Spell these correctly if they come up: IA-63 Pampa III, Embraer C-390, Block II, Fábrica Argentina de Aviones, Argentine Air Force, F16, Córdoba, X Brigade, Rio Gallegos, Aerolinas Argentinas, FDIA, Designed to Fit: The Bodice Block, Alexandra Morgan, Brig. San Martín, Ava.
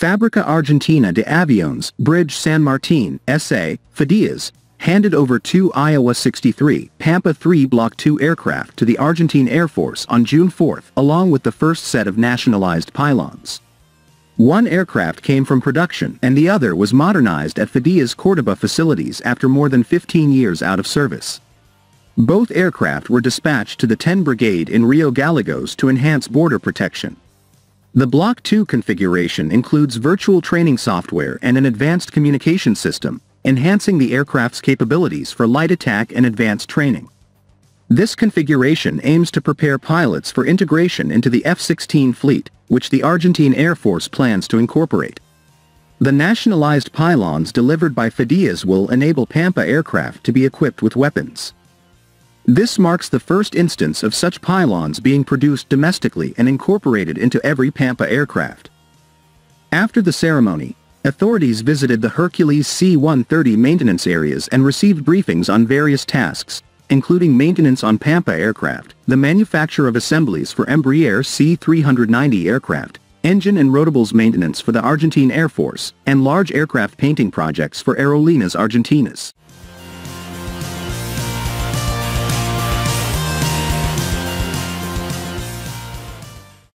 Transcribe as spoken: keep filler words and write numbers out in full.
Fábrica Argentina de Aviones, Bridge San Martín, S A, F D I A S, handed over two I A sixty-three Pampa three Block two aircraft to the Argentine Air Force on June fourth, along with the first set of nationalized pylons. One aircraft came from production and the other was modernized at F D I A's Córdoba facilities after more than fifteen years out of service. Both aircraft were dispatched to the tenth Brigade in Rio Gallegos to enhance border protection. The Block two configuration includes virtual training software and an advanced communication system, enhancing the aircraft's capabilities for light attack and advanced training. This configuration aims to prepare pilots for integration into the F sixteen fleet, which the Argentine Air Force plans to incorporate. The nationalized pylons delivered by F D I As will enable Pampa aircraft to be equipped with weapons. This marks the first instance of such pylons being produced domestically and incorporated into every Pampa aircraft. After the ceremony, authorities visited the Hercules C one thirty maintenance areas and received briefings on various tasks, including maintenance on Pampa aircraft, the manufacture of assemblies for Embraer C three ninety aircraft, engine and rotables maintenance for the Argentine Air Force, and large aircraft painting projects for Aerolinas Argentinas.